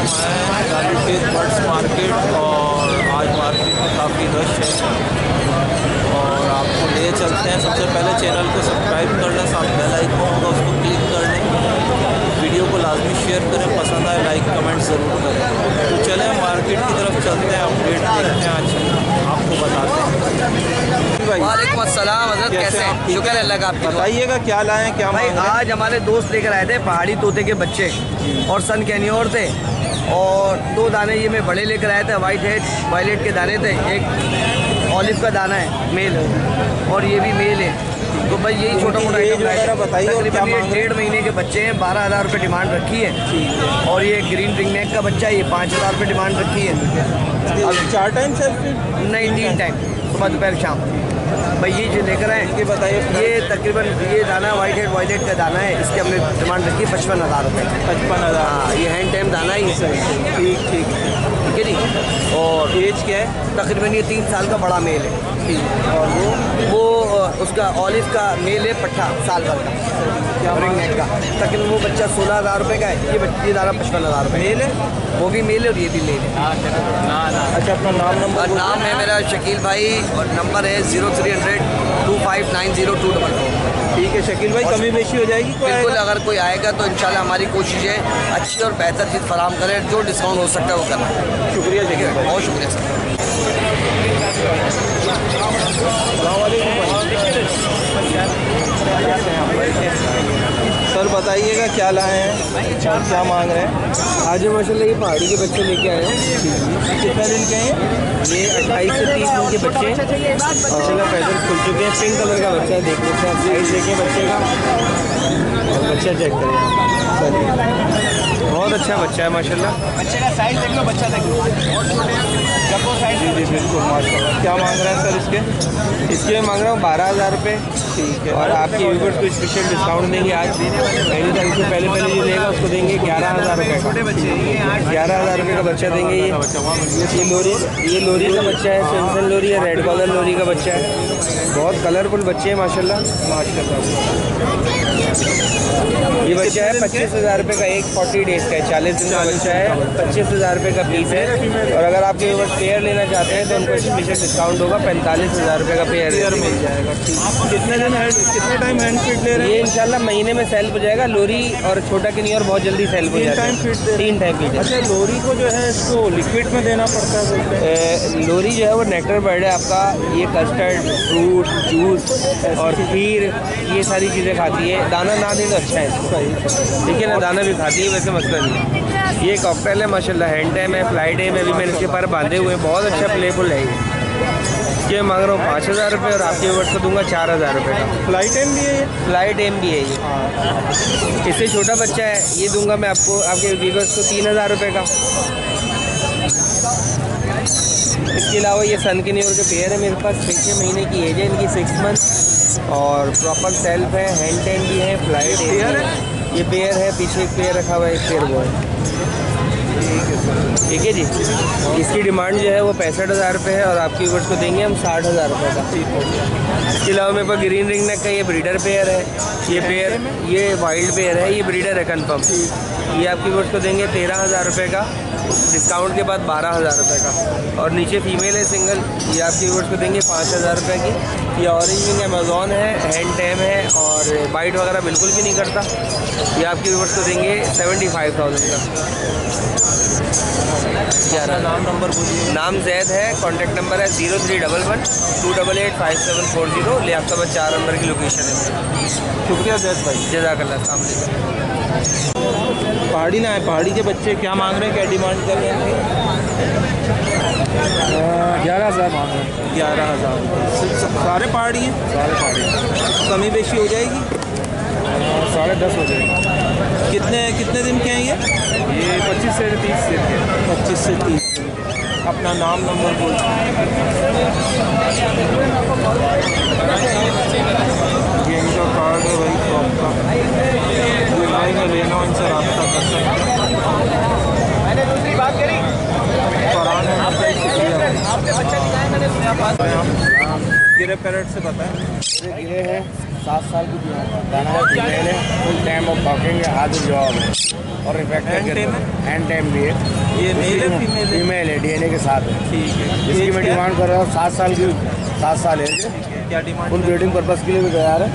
हम आए हैं गाली के बर्ड्स मार्केट और आज मार्केट में काफ़ी रश है और आपको ले चलते हैं। सबसे पहले चैनल को सब्सक्राइब कर लें, साथ बेल आइकॉन होगा उसको क्लिक कर लें, वीडियो को लाजमी शेयर करें, पसंद आए लाइक कमेंट ज़रूर करें। तो चलें मार्केट की तरफ चलते हैं, अपडेट देखते हैं, आज आपको बताते हैं। वालेकुम अस्सलाम हजरत, कैसे हैं? शुक्र है अल्लाह का। आपको बताइएगा क्या लाए हैं, क्या भाई आज हमारे दोस्त लेकर आए थे पहाड़ी तोते के बच्चे और सन कैन्योर थे, और 2 दाने ये मैं बड़े लेकर आया था, वाइट हेड वायलेट के दाने थे, एक ऑलिव का दाना है मेल और ये भी मेल है। तो भाई यही छोटा मोटा बताइए, 1.5 महीने के बच्चे हैं, 12,000 रुपये डिमांड रखी है। और ये ग्रीन रिंगनेक का बच्चा है, ये 5,000 रुपये डिमांड रखी है। 4 टाइम से नहीं, 3 टाइम, सुबह दोपहर शाम। भाई ये जो लेकर आए ये बताइए, ये तकरीबन ये दाना वाइट हेड वायलेट का दाना है, इसके हमने डिमांड रखी 55,000 रुपये। 55,000, हाँ ये हैंड टाइम दाना ही है। ठीक ठीक ठीक है जी। और एज क्या है? तकरीबन ये 3 साल का बड़ा मेल है। ठीक, और वो उसका ऑलिव का मेल है, पट्ठा साल भर का रिंग नेट का। तकरीबन वो बच्चा 16,000 रुपये का है, ये दाना 55,000 रुपये। मेल है, वो भी मेल है और ये भी मेल है। अच्छा, अपना नाम नंबर? नाम है मेरा शकील भाई और नंबर है 0300 2590 244। ठीक है शकील भाई, कमी बेशी हो जाएगी बिल्कुल, अगर कोई आएगा तो इंशाल्लाह हमारी कोशिश है अच्छी और बेहतर चीज़ फराम करें, जो डिस्काउंट हो सकता है वो करना। शुक्रिया शकील भाई, बहुत शुक्रिया सर। सर बताइएगा क्या लाए हैं, क्या मांग रहे हैं? आज माशाल्लाह ये पहाड़ी के बच्चे लेके आए हैं। कितना दिन के हैं ये? 28 से 30 दिन के बच्चे हैं। माशाल्लाह पैदल खुल चुके हैं। पिंक कलर का बच्चा है, देख लेते हैं आप साइज देखें बच्चे का, और बच्चा चेक करें, बहुत अच्छा बच्चा है माशाल्लाह। बच्चे का साइज देख लो, बच्चा देख लो, जी जी बिल्कुल माशाल्लाह। क्या मांग रहे हैं सर इसके? इसके मांग रहा हूँ 12,000 रुपये। ठीक है, और आपके व्यूवर्स को स्पेशल डिस्काउंट देंगे आज। पहले टाइम से पहले जो लेगा उसको देंगे 11,000 रुपये का, 11,000 रुपये का बच्चा देंगे। ये लोरी का बच्चा है, सेंसन लोरी है, रेड कॉलर लोरी का बच्चा है। बहुत कलरफुल बच्चे हैं माशाल्लाह माशाल्लाह। ये बच्चा है 25,000 रुपये का, एक 40 डेज़ का है, 40 दिन का बच्चा है, 25,000 रुपये का पीस है। और अगर आपके व्यूवर्स पेयर लेना चाहते हैं तो उनको स्पेशल डिस्काउंट होगा, 45,000 रुपये का पेयर मिल जाएगा। कितने टाइम हैंड फीड ले रहे हैं? ये इंशाल्लाह महीने में सेल हो जाएगा। लोरी और छोटा कैन्योर बहुत जल्दी सेल हो जाएगा, 3 टाइम फीड। अच्छा, लोरी को जो है इसको लिक्विड में देना पड़ता है? लोरी जो है वो नेक्टर बर्ड है आपका, ये कस्टर्ड फ्रूट जूस और खीर ये सारी चीज़ें खाती है। दाना ना दें तो अच्छा है, ठीक है ना, दाना भी खाती है, वैसे मसला नहीं। ये कॉकटेल है माशाल्लाह, हैंड टाइम है, फ्लाई टाइम है, अभी मैंने इसके पर बांधे हुए हैं, बहुत अच्छा प्लेफुल है ये। मांग रहा हूँ 5,000 रुपये और आपके व्यूअर्स को दूंगा 4,000 रुपये का। फ्लाई टाइम भी है ये? फ्लाई टाइम भी है ये, इससे छोटा बच्चा है, ये दूंगा मैं आपको आपके व्यूअर्स को 3,000 रुपये का। इसके अलावा ये सन कैन्योर के पेयर है मेरे पास, 6 महीने की एज है इनकी, 6 मंथ, और प्रॉपर सेल्फ है, हैंड टाइम भी है, फ्लाई टाइम है। ये पेयर है, पीछे एक पेयर रखा हुआ है, एक पेयर वो है। ठीक है जी, इसकी डिमांड जो है वो 65,000 रुपये है और आपकी व्यूअर्स को देंगे हम 60,000 रुपये का। इसके अलावा मेरे पास ग्रीन रिंग नेक का ये ब्रीडर पेयर है, ये पेयर ये वाइल्ड पेयर है, ये ब्रीडर है कन्फर्म, ये आपकी व्यूअर्स को देंगे 13,000 रुपये का, डिस्काउंट के बाद 12,000 रुपये का। और नीचे फीमेल है सिंगल, ये आपकी व्यूअर्स को देंगे 5,000 रुपये की। ये ऑरेंज रिंग अमेज़ॉन है, हैंड टैम है और बाइट वगैरह बिल्कुल भी नहीं करता, ये आपके व्यूअर्स को देंगे 75,000 का। नाम नंबर बोलिए? नाम जैद है, कॉन्टैक्ट नंबर है 0311 2885740, ले आपका बस 4 नंबर की लोकेशन है। शुक्रिया जैद भाई, जज़ाकल्लाह। पहाड़ी ना है, पहाड़ी के बच्चे क्या मांग रहे हैं, क्या डिमांड कर रहे हैं? 11,000 मांग रहे हैं। 11,000 सारे पहाड़ी हैं? सारे पहाड़ी। कमी बेशी हो जाएगी? 10.5 हो जाएगी। कितने दिन के हैं ये? 25 से 30 दिन के हैं। 25 से 30। अपना नाम नंबर बोलिए। ये इनका कार्ड है भाई शॉप का, जो आएगा लेना उनसे रब्ता कर सकते हैं। मैंने दूसरी बात करी गिरे पैरेट से बताएं। गिरे हैं 7 साल की, दाना है, फुल टाइम ऑफ वॉकिंग है, हाथ जॉब है। और रिफेक्ट एंड टाइम भी है। ये मेल है फीमेल है, डीएनए के साथ है। ठीक है, इसकी मैं डिमांड कर रहा हूँ 7 साल की, 7 साल है। क्या डिमांड? फुल ब्रीडिंग पर्पज़ के लिए भी तैयार है।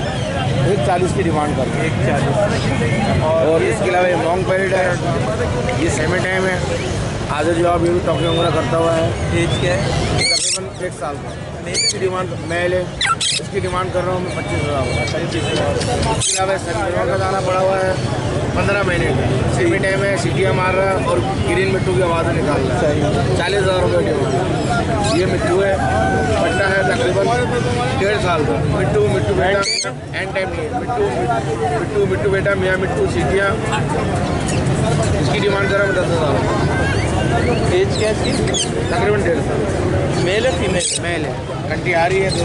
140 की डिमांड कर रहा है, 140। और इसके अलावा ये लॉन्ग पैरिड है, ये सेमी टाइम है। आज जो आप ये भी टॉकिंग वगैरह करता हुआ है। एज क्या है? तकरीबन 1 साल का। इसकी डिमांड मेल है, इसकी डिमांड कर रहा हूँ मैं 25,000। इसके अलावा सनफ्लावर का दाना पड़ा हुआ है 15 महीने का, सेमी टाइम है, सीटियाँ मार रहा है और ग्रीन मिट्टू की आवाज़ निकाल रहा है। 40,000 रुपये डिमांड। ये मिट्टू है, बच्चा है तकरीबन 1.5 साल का। मिट्टू बेटा एंड टाइम है, मिट्टू बेटा मियाँ मिट्टू सीटियाँ। इसकी डिमांड कर रहा हूँ 10,000। एज क्या है? तकरीबन 1.5 साल। मेल है फीमेल? मेल है। कंटी आ रही है तो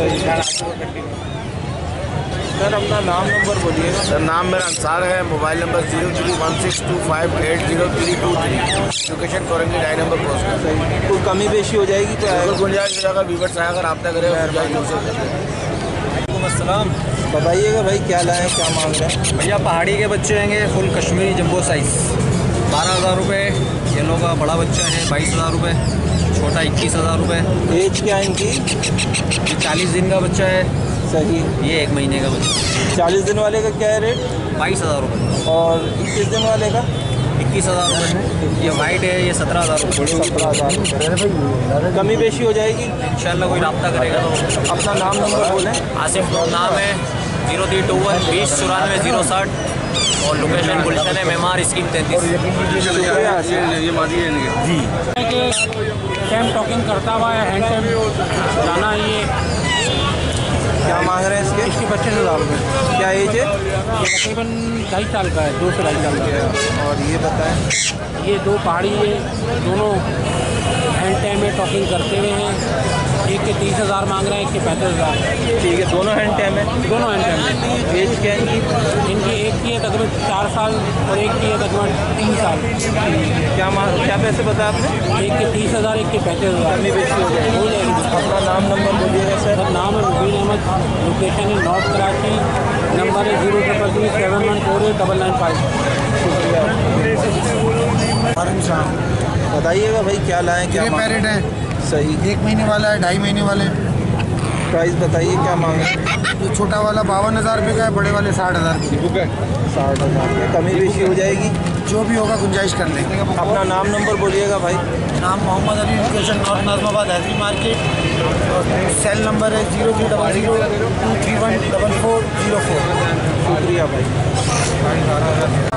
सर अपना नाम नंबर बोलिएगा। सर नाम मेरा अंसार है, मोबाइल नंबर 031625803233। लोकेशन कोरंगी डाई नंबर क्रॉस। कोई कमी पेशी हो जाएगी तो गुंजाइश अगर व्यूवर्स आएगा रब्ता करेगा। अस्सलाम, बताइएगा भाई क्या लाए, क्या मामला है? भैया पहाड़ी के बच्चे होंगे, फुल कश्मीरी जंबो साइज़ 12,000 रुपये। ये लोग का बड़ा बच्चा है 22,000 रुपये, छोटा 21,000 रुपये। एज क्या है इनकी? ये 40 दिन का बच्चा है। सही, ये 1 महीने का बच्चा। 40 दिन वाले का क्या है रेट? 22,000 रुपये। और 21 दिन वाले का 21,000 रुपये। ये वाइट है, ये 17,000। कमी पेशी हो जाएगी इंशाल्लाह, कोई रब्ता करेगा तो। अपना नाम नंबर बोलें। आसिफ नाम है, 0321 2094 060। और लोकेशन गुलशन है मेमार स्कीम 33। जी टाइम टॉकिंग करता हुआ है, हैंड टाइम जाना। ये क्या मांग रहे हैं इसके? 25,000 रुपये। क्या एज है? तकरीबन 2.5 साल का है, 2 से 2.5 साल का है। और ये बताएं। ये 2 पहाड़ी है, दोनों हैंड टाइम में टॉकिंग करते हुए हैं। एक के 30,000 मांग रहे हैं, एक के 35,000। ठीक है, दोनों हैंड टाइम है, दोनों हैंड टाइम है। एज क्या है इनकी? एक की है तकरीबन 4 साल और एक की है तकरीबन 3 साल। क्या पैसे बताया आपने? एक के 30,000, एक के 35,000। अपना नाम नंबर बोलिएगा सर। नाम है मुबीन अहमद, लोकेशन है नॉर्थ कराची, नंबर है 03337148955। बताइएगा भाई क्या लाएँ, क्या पैरेट है? सही, 1 महीने वाला है, 2.5 महीने वाले। प्राइस बताइए क्या मांगे? जो छोटा वाला 52,000 रुपये का है, बड़े वाले 60,000 रुपये। 60,000 रुपये। कमी बेशी हो जाएगी, जो भी होगा गुंजाइश कर लेंगे। अपना नाम नंबर बोलिएगा भाई। नाम Mohammad Ali, location north Nazimabad Haji market, और सेल नंबर है 02002314404। शुक्रिया भाई।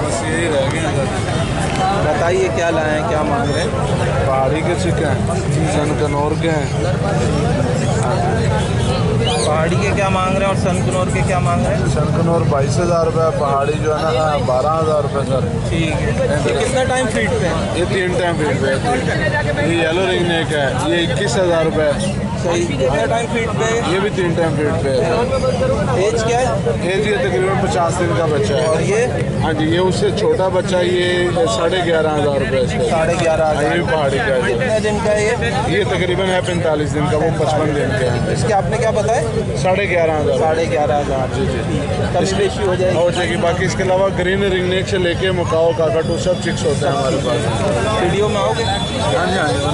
बस यही रह गए। बताइए क्या लाएँ, क्या मांग रहे हैं? पहाड़ी के चिकन सनकनौर के हैं। पहाड़ी के क्या मांग रहे हैं और सनकनौर के क्या मांग रहे हैं? सनकनौर 22,000 रुपये, पहाड़ी जो है ना 12,000 रुपये सर। ठीक है, ये कितना टाइम फीड पे है? ये 3 टाइम फीड पे है। ये येलो रिंग नेक है, ये 21,000 रुपये। सही, कितना टाइम फीड पे है? ये भी 3 टाइम फीड पे है। एज क्या है? एज ये तकरीबन 50 दिन का बच्चा है। और ये? हाँ जी, ये उससे छोटा बच्चा, ये 11,500 रुपये। 11,500। ये भी पहाड़ी का है। कितने दिन का है ये? तकरीबन है 45 दिन का, वो 55 दिन का है। इसके आपने क्या बताया? 11,500। 11,500। जी जी, कमी बेशी हो जाएगी। हो जाएगी। बाकी इसके अलावा ग्रीन रिंगनेक से लेके मकाओ काकाटू सब चिक्स होते हैं हमारे पास। वीडियो में आओगे? हाँ जी हाँ जी।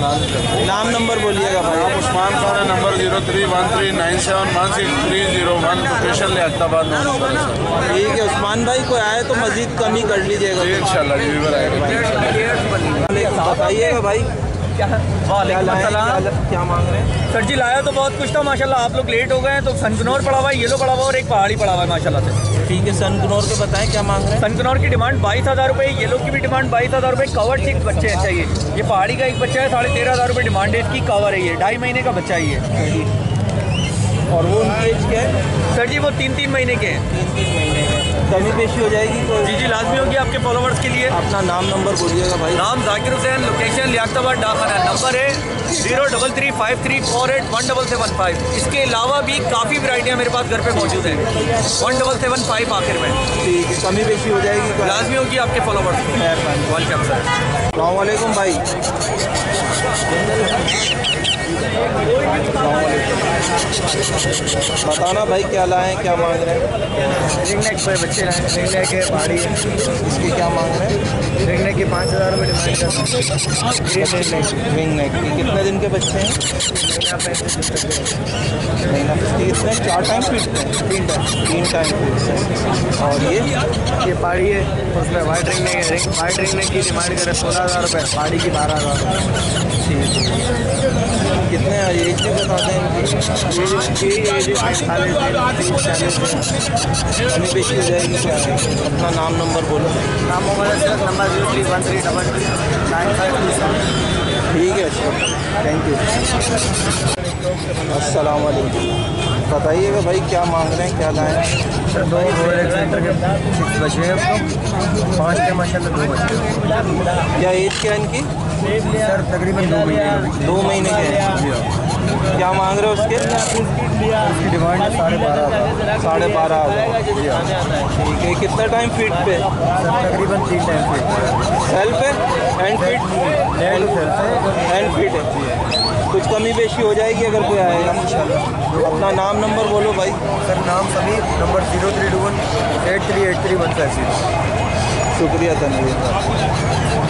नाम नंबर बोलिएगा भाई। नाम उस्मान खान है, नंबर 031397163001, लोकेशन लियाबाद। ठीक है उस्मान भाई, कोई आए तो मजीद कमी कर लीजिएगा इंशाल्लाह। बताइएगा भाई क्या मांग रहे हैं? सर जी लाया तो बहुत कुछ था माशाल्लाह, आप लोग लेट हो गए हैं। तो सनकनौर पड़ा हुआ है, येलो पड़ा हुआ है और एक पहाड़ी पड़ा हुआ है माशाल्लाह से। ठीक है, सनकनौर के बताएं क्या मांग रहे हैं? सनकनौर की डिमांड 22,000 रुपये, येलो की भी डिमांड 22,000 रुपये। कवर ठीक बच्चे हैं चाहिए। ये पहाड़ी का एक बच्चा है, 13,500 रुपये डिमांड है इसकी। कवर है, ये 2.5 महीने का बच्चा ही है। और वो एज क्या है? सर जी वो 3-3 महीने के हैं। 3-3 महीने के। कमी पेशी हो जाएगी तो? जी जी लाजमी होगी, आपके फॉलोवर्स के लिए। अपना नाम नंबर बोलिएगा भाई। नाम जाकिर हुसैन, लोकेशन लियाबाद डाखाना, नंबर है 03353481775। इसके अलावा भी काफ़ी वैरायटियाँ मेरे पास घर पे मौजूद हैं। 1775 आखिर में। ठीक है, कमी पेशी हो जाएगी लाजमी होगी, आपके फॉलोवर्स के लिए। Welcome sir. अस्सलामुअलैकुम भाई। बताना भाई क्या वाला है, क्या मांग रहे हैं? रिंग नेक पे बच्चे रिंग नेक है, पहाड़ी है, इसकी क्या मांग रहे हैं? रिंग नेक की 5,000 रुपये डिमांड कर। रिंग नेक की कितने दिन के बच्चे हैं? महीना 35 है। 4 टाइम पीटते हैं? 3 टाइम पीटते हैं। और ये पहाड़ी है, उसमें वाइट रिंग नेक है, वाइट रिंग नेक की डिमांड करें 16,000 रुपये, पहाड़ी की 12,000। कितने एज भी बताते हैं? बेची जाएगी क्या? अपना नाम नंबर बोलो। नाम मोबाइल नंबर 0313 ठीक है। अच्छा, थैंक यू। अस्सलाम वालेकुम। बताइएगा भाई क्या मांग रहे हैं, क्या लाए हैं? 2 बच्चे हैं, 5 के माशाल्लाह 2 बच्चे। क्या एज क्या है इनकी? सर तकरीबन 2 महीने के हैं। क्या मांग रहे हो उसके? उसकी डिमांड 12,500। ठीक है। कितना टाइम फीट पे? तकरीबन 3 टाइम फीट। सेल्फ है एंड फीट? एंड फीट है। कुछ कमी पेशी हो जाएगी अगर कोई आएगा इंशाल्लाह। अपना नाम नंबर बोलो भाई। सर नाम समीर, नंबर 0321 8383 156। शुक्रिया तनवीर।